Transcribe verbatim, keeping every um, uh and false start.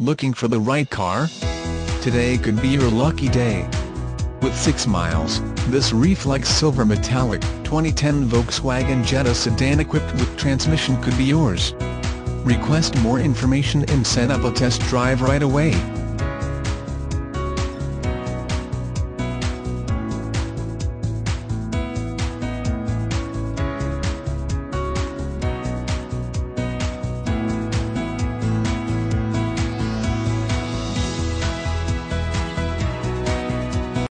Looking for the right car? Today could be your lucky day. With six miles, this Reflex Silver Metallic twenty ten Volkswagen Jetta sedan equipped with transmission could be yours. Request more information and set up a test drive right away.